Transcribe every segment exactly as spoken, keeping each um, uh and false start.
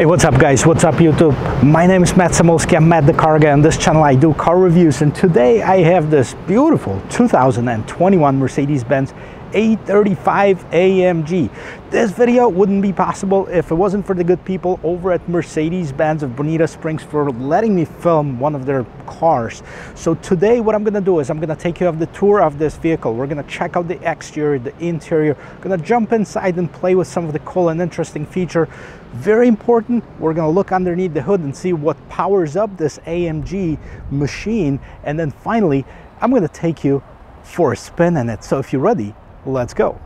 Hey, what's up guys, what's up YouTube? My name is Matt Samolski, I'm Matt the Car Guy. On this channel I do car reviews, and today I have this beautiful two thousand twenty-one Mercedes-Benz eight thirty-five A M G. This video wouldn't be possible if it wasn't for the good people over at Mercedes-Benz of Bonita Springs for letting me film one of their cars. So today what I'm gonna do is I'm gonna take you on the tour of this vehicle. We're gonna check out the exterior, the interior, gonna jump inside and play with some of the cool and interesting feature. Very important, we're gonna look underneath the hood and see what powers up this A M G machine. And then finally, I'm gonna take you for a spin in it. So if you're ready, let's go.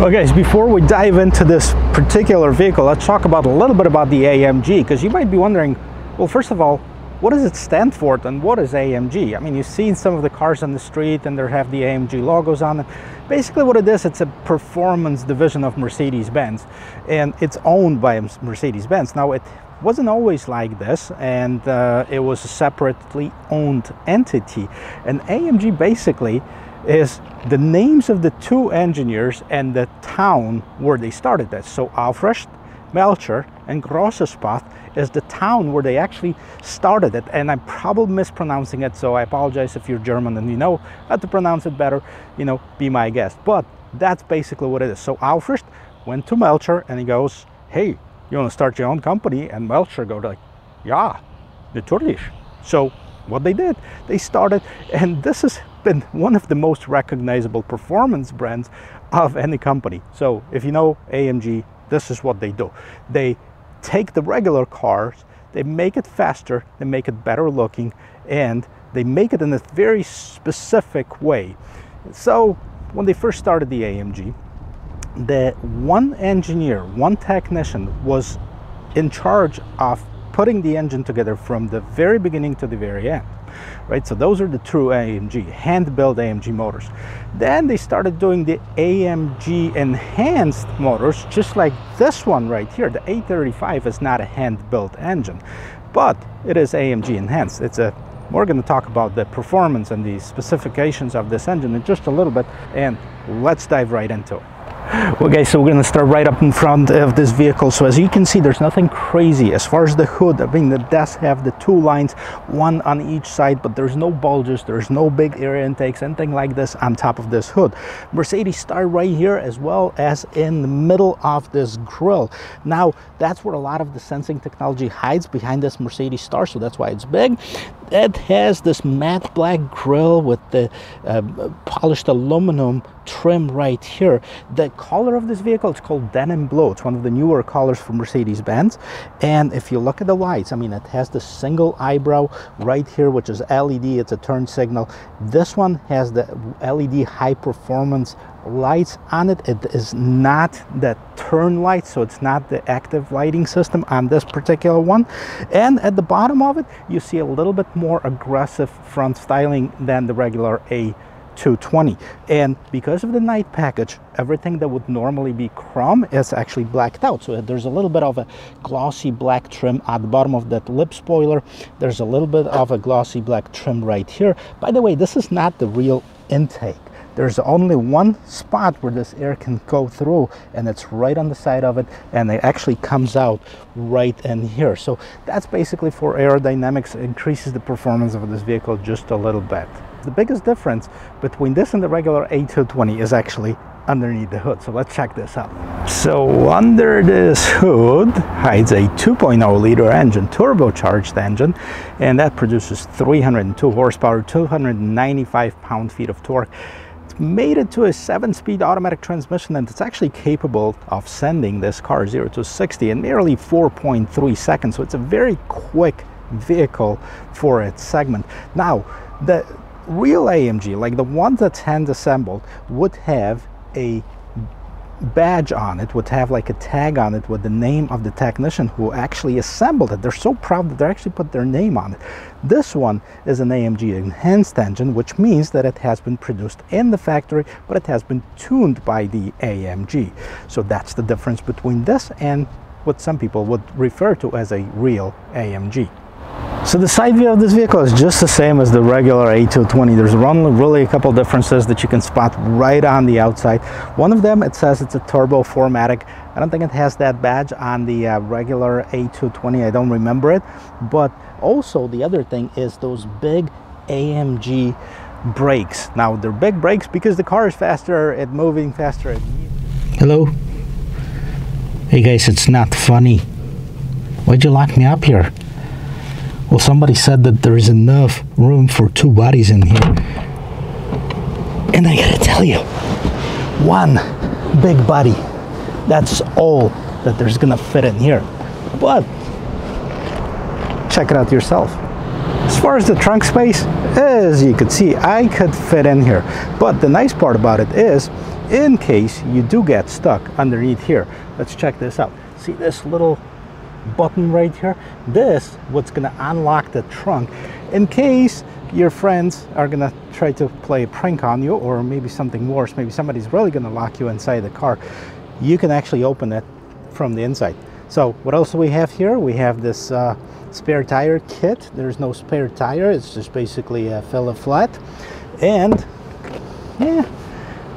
Well guys, before we dive into this particular vehicle, let's talk about a little bit about the A M G, because you might be wondering, well, first of all, what does it stand for and what is A M G? I mean, you've seen some of the cars on the street and they have the A M G logos on it. Basically what it is, it's a performance division of Mercedes-Benz, and it's owned by Mercedes-Benz. Now it wasn't always like this, and uh, it was a separately owned entity. And A M G basically is the names of the two engineers and the town where they started this. So Aufricht, Melcher and Grossespath is the town where they actually started it, and I'm probably mispronouncing it, so I apologize if you're German and you know how to pronounce it better, you know, be my guest. But that's basically what it is. So Aufricht went to Melcher and he goes, hey, you want to start your own company? And Melcher goes like, yeah, natürlich. So what they did, they started, and this is been one of the most recognizable performance brands of any company. So if you know A M G, this is what they do. They take the regular cars, they make it faster, they make it better looking, and they make it in a very specific way. So when they first started the A M G, the one engineer, one technician was in charge of putting the engine together from the very beginning to the very end, right? So those are the true A M G, hand-built A M G motors. Then they started doing the A M G enhanced motors, just like this one right here. The eight thirty-five is not a hand-built engine, but it is A M G enhanced. It's a, we're gonna talk about the performance and the specifications of this engine in just a little bit, and let's dive right into it. Okay, so we're gonna start right up in front of this vehicle. So as you can see, there's nothing crazy as far as the hood. I mean, it does have the two lines, one on each side, but there's no bulges, there's no big air intakes, anything like this on top of this hood. Mercedes started right here, as well as in the middle of this grille. Now that's where a lot of the sensing technology hides behind this Mercedes star, so that's why it's big. It has this matte black grille with the uh, polished aluminum trim right here. The color of this vehicle, it's called denim blue. It's one of the newer colors for Mercedes-Benz. And if you look at the lights, I mean, it has the single eyebrow right here, which is L E D. It's a turn signal. This one has the L E D high performance lights on it. It is not the turn light, so it's not the active lighting system on this particular one. And at the bottom of it, you see a little bit more aggressive front styling than the regular A two twenty. And because of the night package, everything that would normally be chrome is actually blacked out. So there's a little bit of a glossy black trim at the bottom of that lip spoiler. There's a little bit of a glossy black trim right here. By the way, this is not the real intake. There's only one spot where this air can go through, and it's right on the side of it, and it actually comes out right in here. So that's basically for aerodynamics, increases the performance of this vehicle just a little bit. The biggest difference between this and the regular A two twenty is actually underneath the hood. So let's check this out. So under this hood hides a two point oh liter engine, turbocharged engine, and that produces three hundred two horsepower, two hundred ninety-five pound-feet of torque. Made it to a seven-speed automatic transmission, and it's actually capable of sending this car zero to sixty in merely four point three seconds. So it's a very quick vehicle for its segment. Now, the real A M G, like the one that's hand assembled, would have a badge on it, would have like a tag on it with the name of the technician who actually assembled it. They're so proud that they actually put their name on it. This one is an A M G enhanced engine, which means that it has been produced in the factory, but it has been tuned by the A M G. So that's the difference between this and what some people would refer to as a real A M G. So the side view of this vehicle is just the same as the regular A two twenty. There's only really a couple differences that you can spot right on the outside. One of them, it says it's a turbo four matic. I don't think it has that badge on the uh, regular A two twenty. I don't remember it. But also the other thing is those big A M G brakes. Now they're big brakes because the car is faster, it's moving faster. Hello. Hey guys, it's not funny. Why'd you lock me up here? Well, somebody said that there is enough room for two bodies in here. And I gotta tell you, one big body, that's all that there's gonna fit in here. But check it out yourself. As far as the trunk space, as you could see, I could fit in here. But the nice part about it is, in case you do get stuck underneath here, let's check this out. See this little button right here? This what's gonna unlock the trunk in case your friends are gonna try to play a prank on you, or maybe something worse, maybe somebody's really gonna lock you inside the car. You can actually open it from the inside. So what else do we have here? We have this uh, spare tire kit. There's no spare tire, it's just basically a filler flat. And yeah,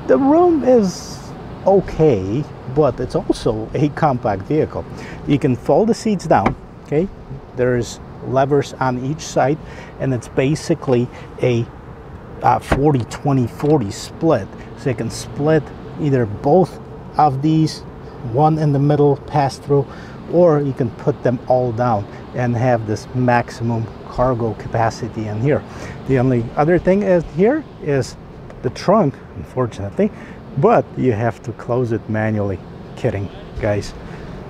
the room is okay, but it's also a compact vehicle. You can fold the seats down, okay? There's levers on each side, and it's basically a forty twenty forty split. So you can split either both of these, one in the middle pass through, or you can put them all down and have this maximum cargo capacity in here. The only other thing is here is the trunk, unfortunately, but you have to close it manually. Kidding, guys.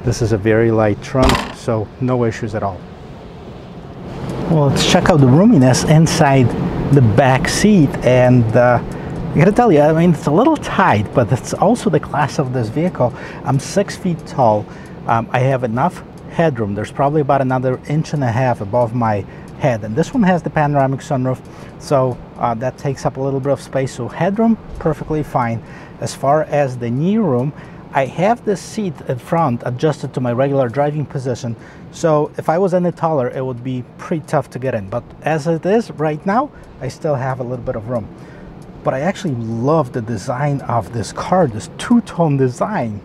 This is a very light trunk, so no issues at all. Well, let's check out the roominess inside the back seat. And uh, I gotta tell you, I mean, it's a little tight, but it's also the class of this vehicle. I'm six feet tall. Um, I have enough headroom. There's probably about another inch and a half above my head. And this one has the panoramic sunroof, so uh, that takes up a little bit of space. So headroom, perfectly fine. As far as the knee room, I have this seat in front adjusted to my regular driving position. So if I was any taller, it would be pretty tough to get in. But as it is right now, I still have a little bit of room. But I actually love the design of this car, this two-tone design.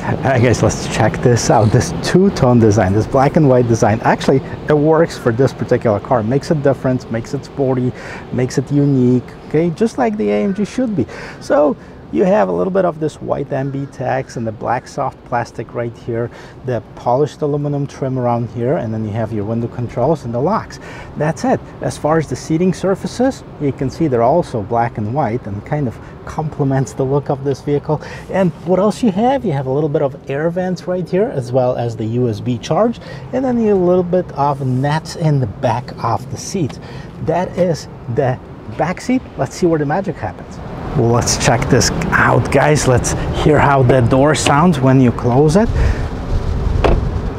I guess let's check this out. This two-tone design, this black and white design, actually it works for this particular car. Makes a difference, makes it sporty, makes it unique, okay? Just like the A M G should be. So you have a little bit of this white M B tags and the black soft plastic right here, the polished aluminum trim around here, and then you have your window controls and the locks. That's it. As far as the seating surfaces, you can see they're also black and white, and kind of complements the look of this vehicle. And what else you have? You have a little bit of air vents right here, as well as the U S B charge, and then a little bit of nets in the back of the seat. That is the back seat. Let's see where the magic happens. Let's check this out, guys. Let's hear how the door sounds when you close it.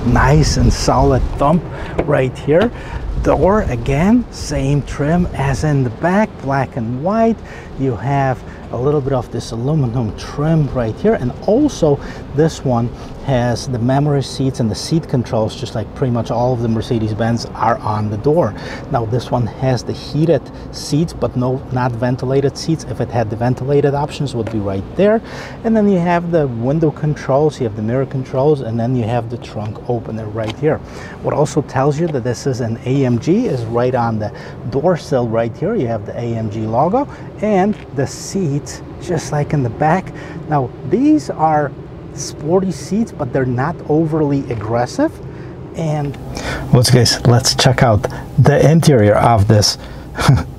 Nice and solid thump right here. door again, same trim as in the back, black and white. You have a little bit of this aluminum trim right here, and also this one has the memory seats and the seat controls, just like pretty much all of the Mercedes-Benz are on the door. Now this one has the heated seats, but no, not ventilated seats. If it had the ventilated options, it would be right there. And then you have the window controls, you have the mirror controls, and then you have the trunk opener right here. What also tells you that this is an A M G is right on the door sill right here. You have the A M G logo and the seat, just like in the back. Now these are sporty seats, but they're not overly aggressive. And what's guys, let's check out the interior of this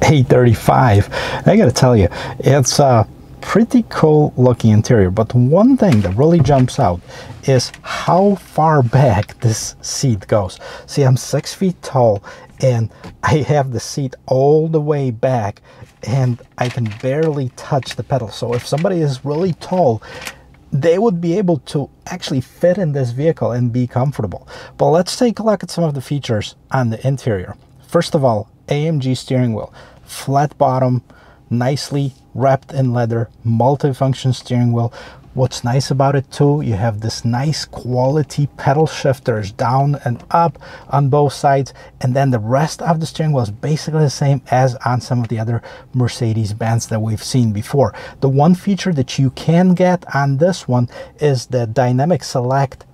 A thirty-five. I gotta tell you, it's a pretty cool looking interior, but one thing that really jumps out is how far back this seat goes. See, I'm six feet tall and I have the seat all the way back, and I can barely touch the pedal. So if somebody is really tall, they would be able to actually fit in this vehicle and be comfortable. But let's take a look at some of the features on the interior. First of all, A M G steering wheel, flat bottom, nicely wrapped in leather, multifunction steering wheel. What's nice about it too, you have this nice quality pedal shifters down and up on both sides, and then the rest of the steering wheel is basically the same as on some of the other Mercedes-Benz that we've seen before. The one feature that you can get on this one is the dynamic select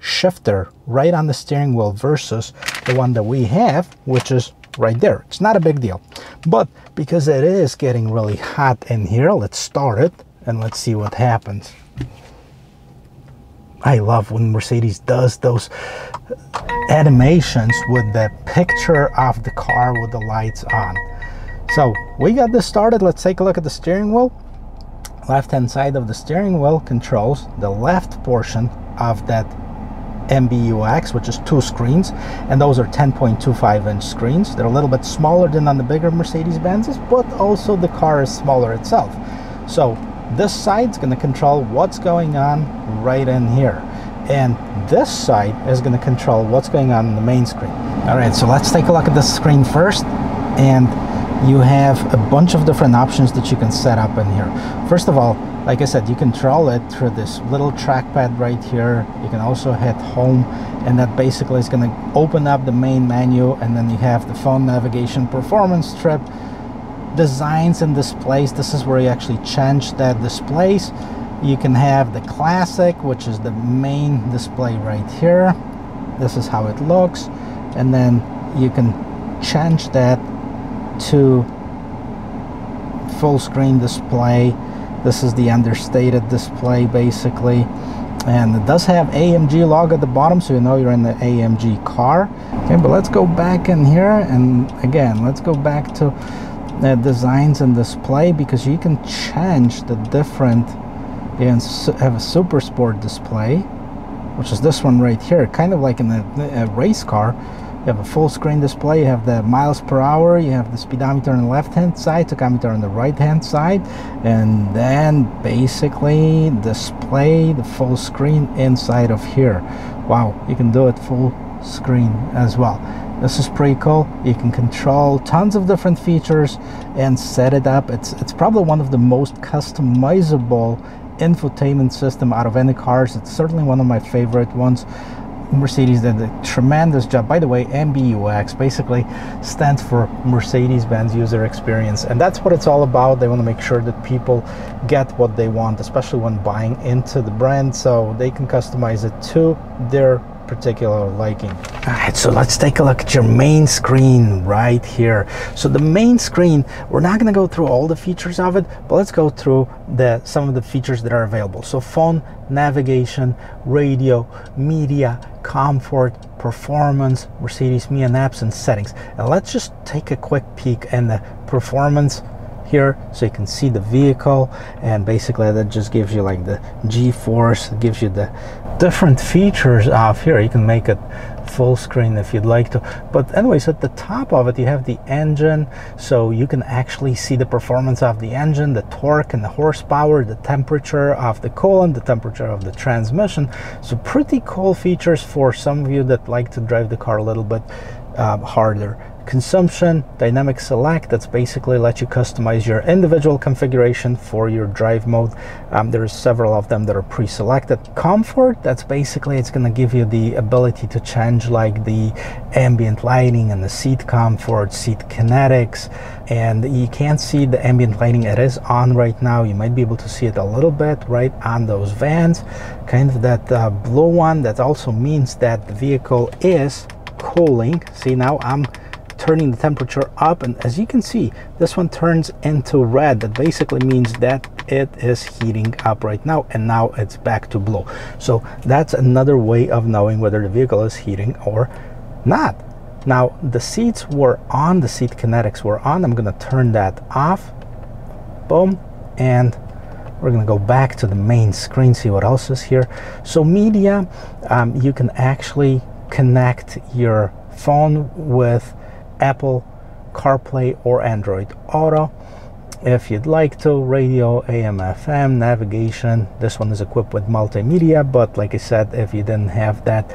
shifter right on the steering wheel versus the one that we have, which is right there. It's not a big deal, but because it is getting really hot in here, let's start it and let's see what happens. I love when Mercedes does those animations with the picture of the car with the lights on. So we got this started. Let's take a look at the steering wheel. Left hand side of the steering wheel controls the left portion of that M B U X, which is two screens, and those are ten point two five inch screens. They're a little bit smaller than on the bigger Mercedes-Benz's, but also the car is smaller itself. So this side's going to control what's going on right in here, and this side is going to control what's going on in the main screen. All right, so let's take a look at this screen first, and you have a bunch of different options that you can set up in here. First of all, like I said, you control it through this little trackpad right here. You can also hit home, and that basically is going to open up the main menu, and then you have the phone navigation, performance trip, designs and displays. This is where you actually change that displays. You can have the classic, which is the main display right here. This is how it looks, and then you can change that to full screen display. This is the understated display basically, and it does have A M G logo at the bottom, so you know you're in the A M G car. Okay, but let's go back in here, and again let's go back to Uh, designs and display, because you can change the different, you can have a super sport display, which is this one right here, kind of like in a, a race car. You have a full screen display, you have the miles per hour, you have the speedometer on the left hand side, tachometer on the right hand side, and then basically display the full screen inside of here. Wow, you can do it full screen as well. This is pretty cool. You can control tons of different features and set it up. It's, it's probably one of the most customizable infotainment system out of any cars. It's certainly one of my favorite ones. Mercedes did a tremendous job. By the way, M B U X basically stands for Mercedes-Benz User Experience, and that's what it's all about. They want to make sure that people get what they want, especially when buying into the brand, so they can customize it to their particular liking. All right, so let's take a look at your main screen right here. So the main screen, we're not going to go through all the features of it, but let's go through the some of the features that are available. So phone, navigation, radio, media, comfort, performance, Mercedes me and apps, and settings. And let's just take a quick peek in the performance here, so you can see the vehicle, and basically that just gives you like the G-force. It gives you the different features of here. You can make it full screen if you'd like to, but anyways, at the top of it you have the engine, so you can actually see the performance of the engine, the torque and the horsepower, the temperature of the coolant, the temperature of the transmission. So pretty cool features for some of you that like to drive the car a little bit uh, harder consumption, dynamic select, that's basically let you customize your individual configuration for your drive mode. Um, there's several of them that are pre-selected. Comfort, that's basically it's going to give you the ability to change like the ambient lighting and the seat comfort, seat kinetics, and you can't see the ambient lighting, it is on right now. You might be able to see it a little bit right on those vans, kind of that uh, blue one. That also means that the vehicle is cooling. See, now I'm turning the temperature up, and as you can see, this one turns into red. That basically means that it is heating up right now, and now it's back to blue. So that's another way of knowing whether the vehicle is heating or not. Now the seats were on, the seat kinetics were on. I'm gonna turn that off, boom, and we're gonna go back to the main screen, see what else is here. So media, um, you can actually connect your phone with Apple CarPlay or Android Auto if you'd like to. Radio, A M F M, navigation. This one is equipped with multimedia, but like I said, if you didn't have that,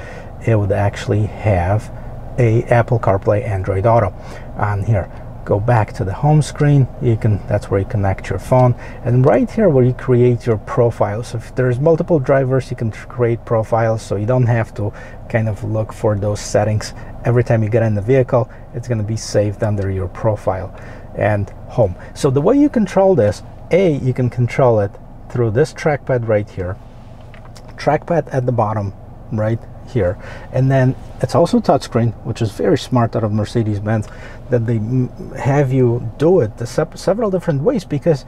it would actually have a Apple CarPlay, Android Auto on here. Go back to the home screen, you can, that's where you connect your phone, and right here where you create your profiles. If there's multiple drivers, you can create profiles, so you don't have to kind of look for those settings every time you get in the vehicle. It's going to be saved under your profile and home. So the way you control this, a you can control it through this trackpad right here, trackpad at the bottom right here, and then it's also touchscreen, which is very smart out of Mercedes-Benz that they have you do it the several different ways. Because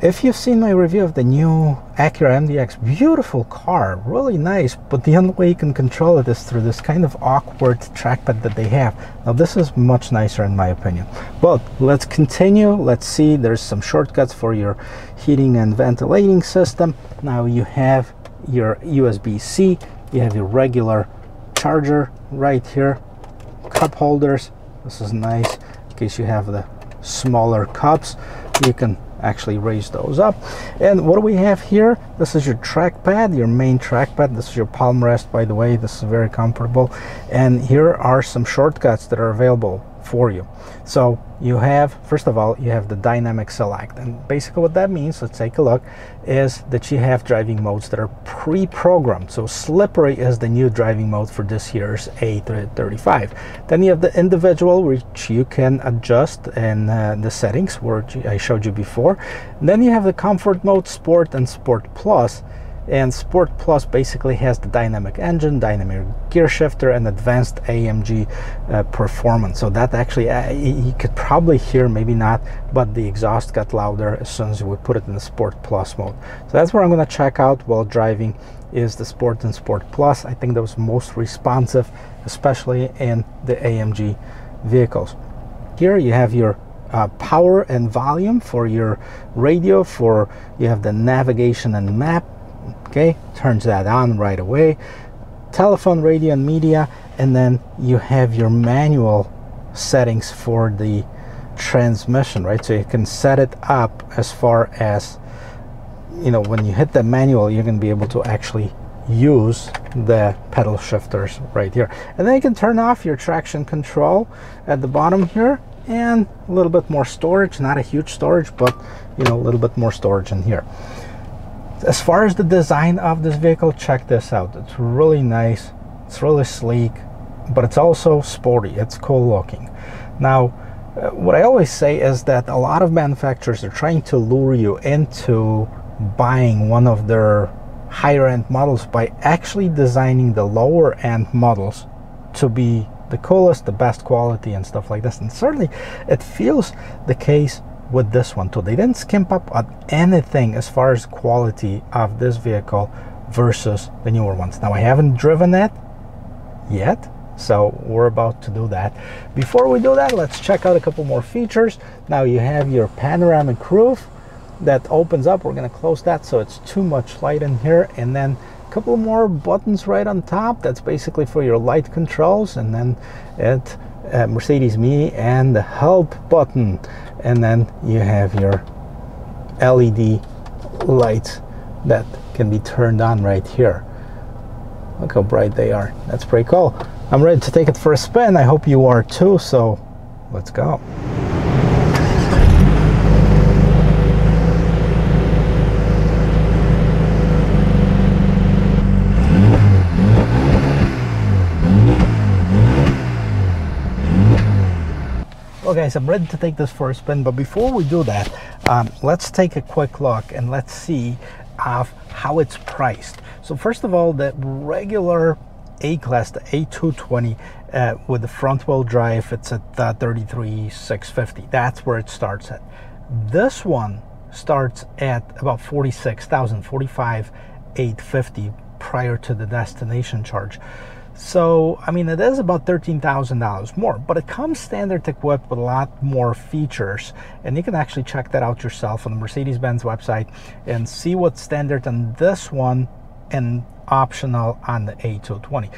if you've seen my review of the new Acura M D X, beautiful car, really nice, but the only way you can control it is through this kind of awkward trackpad that they have. Now this is much nicer in my opinion. But let's continue, let's see, there's some shortcuts for your heating and ventilating system. Now you have your U S B C, you have your regular charger right here, cup holders, this is nice in case you have the smaller cups, you can actually raise those up. And what do we have here? This is your trackpad, your main trackpad. This is your palm rest, by the way, this is very comfortable. And here are some shortcuts that are available for you. So you have, first of all, you have the dynamic select, and basically what that means, let's take a look, is that you have driving modes that are pre-programmed. So slippery is the new driving mode for this year's A three thirty-five. Then you have the individual, which you can adjust in uh, the settings which I showed you before. And then you have the comfort mode, sport, and sport plus. And Sport Plus basically has the dynamic engine, dynamic gear shifter, and advanced A M G uh, performance. So that actually, uh, you could probably hear, maybe not, but the exhaust got louder as soon as we put it in the Sport Plus mode. So that's where I'm going to check out while driving, is the Sport and Sport Plus. I think that was most responsive, especially in the A M G vehicles. Here you have your Uh, power and volume for your radio, for you have the navigation and map. Okay, turns that on right away. Telephone, radio, and media. And then you have your manual settings for the transmission, right? So you can set it up as far as, you know, when you hit the manual, you're going to be able to actually use the pedal shifters right here. And then you can turn off your traction control at the bottom here, and a little bit more storage, not a huge storage, but, you know, a little bit more storage in here. As far as the design of this vehicle, check this out. It's really nice, it's really sleek, but it's also sporty, it's cool looking. Now, uh, what I always say is that a lot of manufacturers are trying to lure you into buying one of their higher end models by actually designing the lower end models to be the coolest, the best quality, and stuff like this. And certainly it feels the case with this one too. They didn't skimp up on anything as far as quality of this vehicle versus the newer ones. Now I haven't driven it yet, so we're about to do that. Before we do that, let's check out a couple more features. Now you have your panoramic roof that opens up. We're going to close that so it's too much light in here, and then a couple more buttons right on top. That's basically for your light controls, and then it Uh, Mercedes Me and the help button, and then you have your L E D lights that can be turned on right here. Look how bright they are, that's pretty cool. I'm ready to take it for a spin. I hope you are too, so let's go. Okay, so I'm ready to take this for a spin, but before we do that, um, let's take a quick look and let's see of how it's priced. So first of all, the regular A-Class, the A two twenty uh, with the front wheel drive, it's at uh, thirty-three thousand six hundred fifty dollars. That's where it starts at. This one starts at about forty-six thousand dollars, forty-five thousand eight hundred fifty dollars prior to the destination charge. So, I mean, it is about thirteen thousand dollars more, but it comes standard equipped with a lot more features, and you can actually check that out yourself on the Mercedes-Benz website and see what's standard on this one and optional on the A two twenty.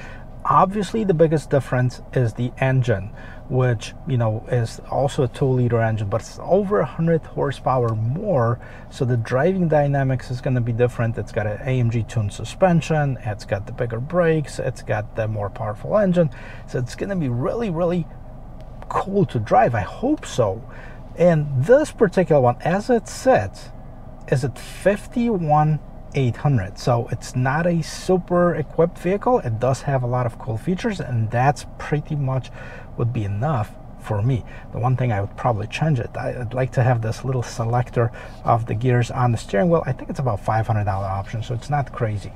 Obviously, the biggest difference is the engine, which, you know, is also a two liter engine, but it's over one hundred horsepower more, so the driving dynamics is going to be different. It's got an A M G tuned suspension, it's got the bigger brakes, it's got the more powerful engine, so it's going to be really, really cool to drive. I hope so. And this particular one, as it sits, is at fifty-one thousand eight hundred dollars, so it's not a super equipped vehicle. It does have a lot of cool features, and that's pretty much would be enough for me. The one thing I would probably change it, I'd like to have this little selector of the gears on the steering wheel. I think it's about five hundred dollar option, so it's not crazy.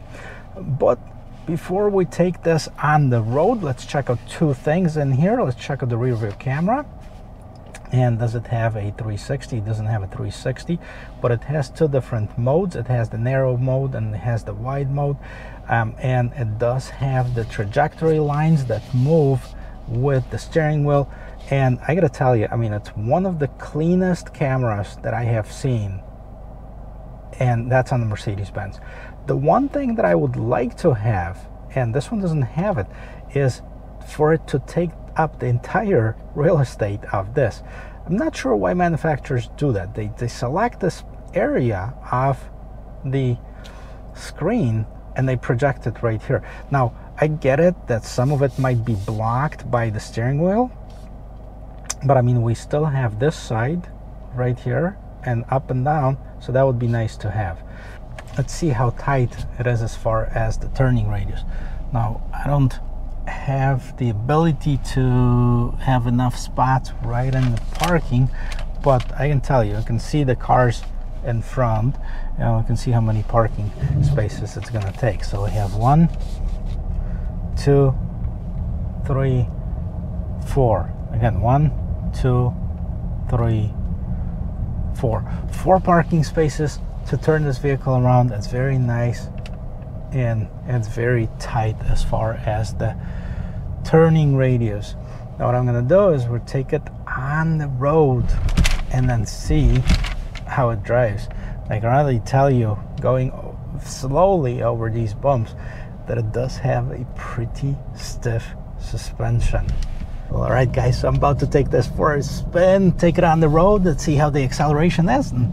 But before we take this on the road, let's check out two things in here. Let's check out the rear view camera. And does it have a three sixty? It doesn't have a three sixty, but it has two different modes. It has the narrow mode and it has the wide mode, um, and it does have the trajectory lines that move with the steering wheel. And I gotta tell you, I mean, it's one of the cleanest cameras that I have seen, and that's on the Mercedes-Benz. The one thing that I would like to have, and this one doesn't have it, is for it to take up the entire real estate of this. I'm not sure why manufacturers do that. They, they select this area of the screen and they project it right here. Now, I get it that some of it might be blocked by the steering wheel, but I mean, we still have this side right here and up and down, so that would be nice to have. Let's see how tight it is as far as the turning radius. Now, I don't have the ability to have enough spots right in the parking, but I can tell you, I can see the cars in front, and I can see how many parking spaces it's going to take. So we have one, two, three, four. Again, one, two, three, four. Four parking spaces to turn this vehicle around. It's very nice, and it's very tight as far as the turning radius. Now what I'm going to do is we'll take it on the road and then see how it drives. I can really tell you, going slowly over these bumps, that it does have a pretty stiff suspension. All right, guys, so I'm about to take this for a spin, take it on the road. Let's see how the acceleration is, and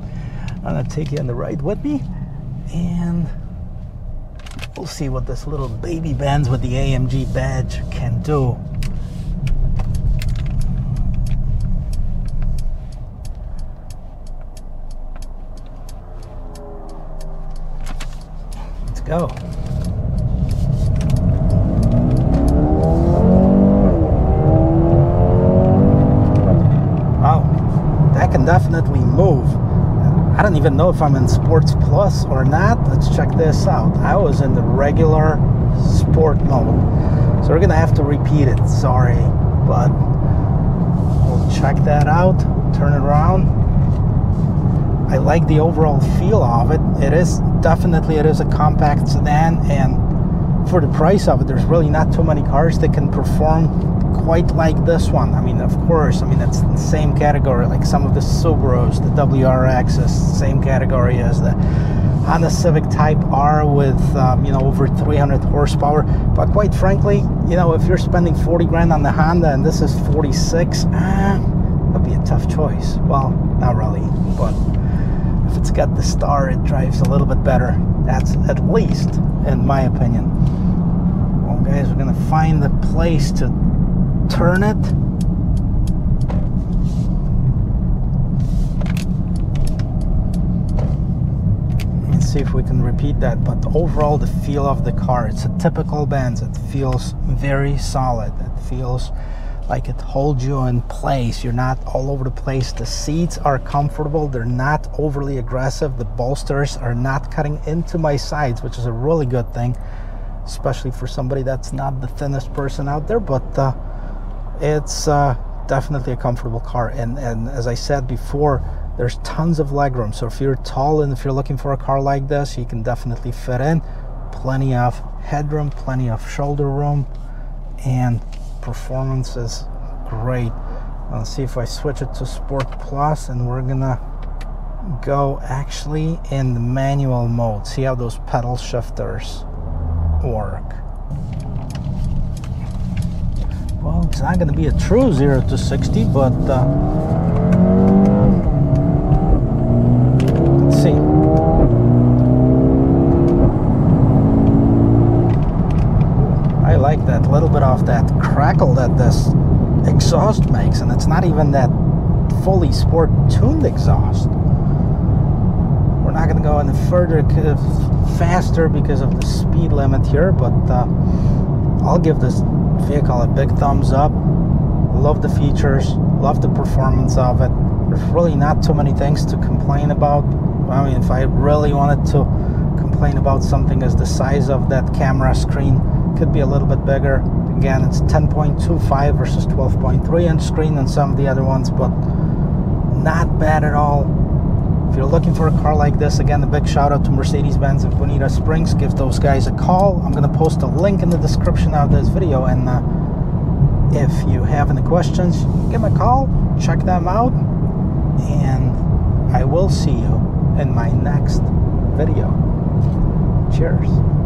I'm gonna take you on the ride with me, and we'll see what this little baby Benz with the A M G badge can do. Let's go. Definitely move. I don't even know if I'm in Sports Plus or not. Let's check this out. I was in the regular sport mode, so we're gonna have to repeat it, sorry, but we'll check that out, turn it around. I like the overall feel of it. It is definitely, it is a compact sedan, and for the price of it, there's really not too many cars that can perform quite like this one. I mean, of course, I mean, it's the same category, like some of the Subarus, the W R X is same category as the Honda Civic Type R with, um, you know, over three hundred horsepower. But quite frankly, you know, if you're spending forty grand on the Honda and this is forty-six, uh, that'd be a tough choice. Well, not really, but if it's got the star, it drives a little bit better. That's at least in my opinion. Guys, we're going to find the place to turn it. And see if we can repeat that. But overall, the feel of the car, it's a typical Benz. It feels very solid. It feels like it holds you in place. You're not all over the place. The seats are comfortable. They're not overly aggressive. The bolsters are not cutting into my sides, which is a really good thing, especially for somebody that's not the thinnest person out there. But uh, it's uh, definitely a comfortable car. And, and as I said before, there's tons of legroom. So if you're tall and if you're looking for a car like this, you can definitely fit in. Plenty of headroom, plenty of shoulder room, and performance is great. Let's see if I switch it to Sport Plus, and we're gonna go actually in the manual mode. See how those pedal shifters work. Well, it's not gonna be a true zero to sixty, but uh, let's see. I like that little bit of that crackle that this exhaust makes, and it's not even that fully sport tuned exhaust. We're not going to go any further faster because of the speed limit here, but uh, I'll give this vehicle a big thumbs up. Love the features, love the performance of it. There's really not too many things to complain about. I mean, if I really wanted to complain about something, is the size of that camera screen. Could be a little bit bigger. Again, it's ten point two five versus twelve point three inch screen and some of the other ones, but not bad at all. If you're looking for a car like this, again, a big shout out to Mercedes-Benz of Bonita Springs. Give those guys a call. I'm going to post a link in the description of this video, and uh, if you have any questions, give them a call, check them out, and I will see you in my next video. Cheers.